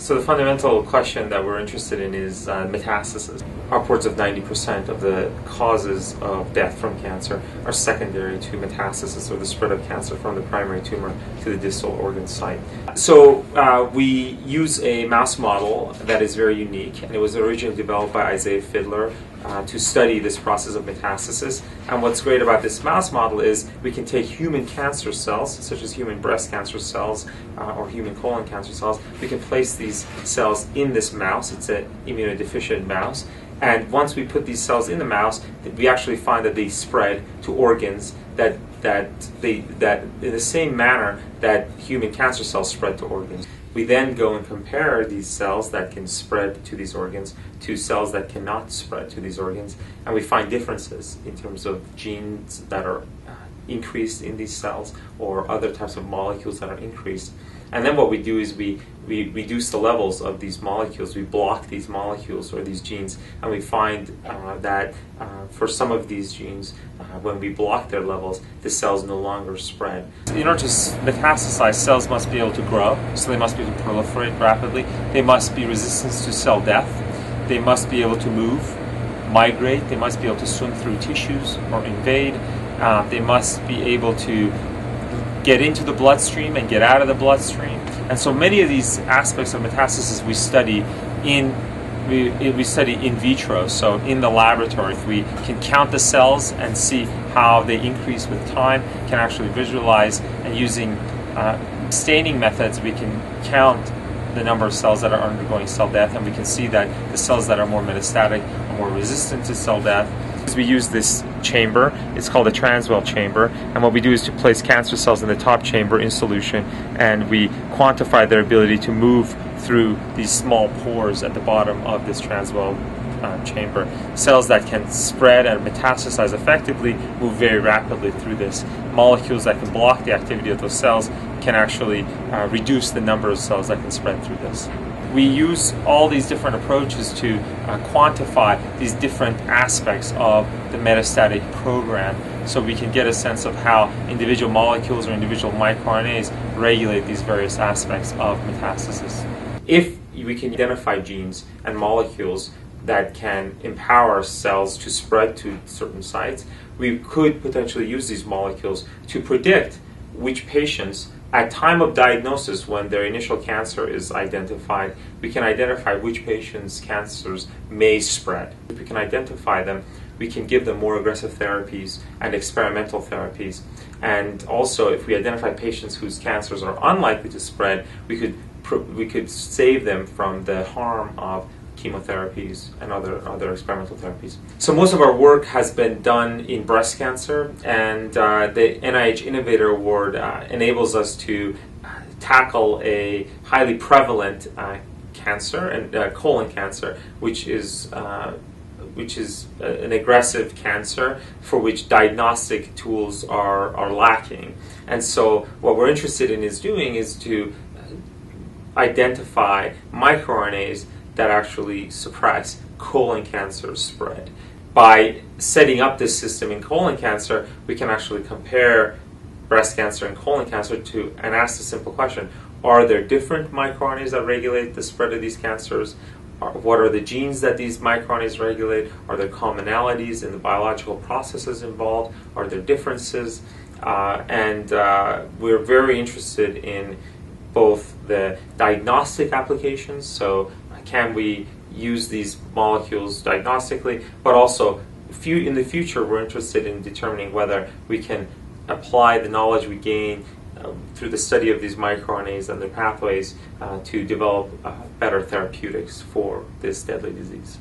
So the fundamental question that we're interested in is metastasis. Upwards of 90% of the causes of death from cancer are secondary to metastasis, or the spread of cancer from the primary tumor to the distal organ site. So we use a mouse model that is very unique, and it was originally developed by Isaiah Fiddler to study this process of metastasis. And what's great about this mouse model is we can take human cancer cells, such as human breast cancer cells or human colon cancer cells. We can place these cells in this mouse. It's an immunodeficient mouse. And once we put these cells in the mouse, we actually find that they spread to organs that in the same manner that human cancer cells spread to organs. We then go and compare these cells that can spread to these organs to cells that cannot spread to these organs, and we find differences in terms of genes that are increased in these cells or other types of molecules that are increased. And then what we do is we reduce the levels of these molecules, we block these molecules or these genes, and we find that for some of these genes, when we block their levels, the cells no longer spread. In order to metastasize, cells must be able to grow, so they must be able to proliferate rapidly, they must be resistant to cell death, they must be able to move, migrate, they must be able to swim through tissues or invade, they must be able to get into the bloodstream and get out of the bloodstream. And so many of these aspects of metastasis we study in vitro, so in the laboratory. If we can count the cells and see how they increase with time, can actually visualize, and using staining methods we can count the number of cells that are undergoing cell death, and we can see that the cells that are more metastatic are more resistant to cell death. We use this chamber, it's called a Transwell chamber, and what we do is to place cancer cells in the top chamber in solution, and we quantify their ability to move through these small pores at the bottom of this Transwell chamber. Cells that can spread and metastasize effectively move very rapidly through this. Molecules that can block the activity of those cells can actually reduce the number of cells that can spread through this. We use all these different approaches to quantify these different aspects of the metastatic program, so we can get a sense of how individual molecules or individual microRNAs regulate these various aspects of metastasis. If we can identify genes and molecules that can empower cells to spread to certain sites, we could potentially use these molecules to predict which patients, at time of diagnosis, when their initial cancer is identified, we can identify which patients' cancers may spread. If we can identify them, we can give them more aggressive therapies and experimental therapies. And also, if we identify patients whose cancers are unlikely to spread, we could save them from the harm of chemotherapies and other experimental therapies. So most of our work has been done in breast cancer, and the NIH Innovator Award enables us to tackle a highly prevalent cancer, and colon cancer, which is an aggressive cancer for which diagnostic tools are lacking. And so what we're interested in doing is to identify microRNAs that actually suppress colon cancer spread. By setting up this system in colon cancer, we can actually compare breast cancer and colon cancer to, and ask the simple question, are there different microRNAs that regulate the spread of these cancers? What are the genes that these microRNAs regulate? Are there commonalities in the biological processes involved? Are there differences? We're very interested in both the diagnostic applications, so can we use these molecules diagnostically, but also in the future we're interested in determining whether we can apply the knowledge we gain through the study of these microRNAs and their pathways to develop better therapeutics for this deadly disease.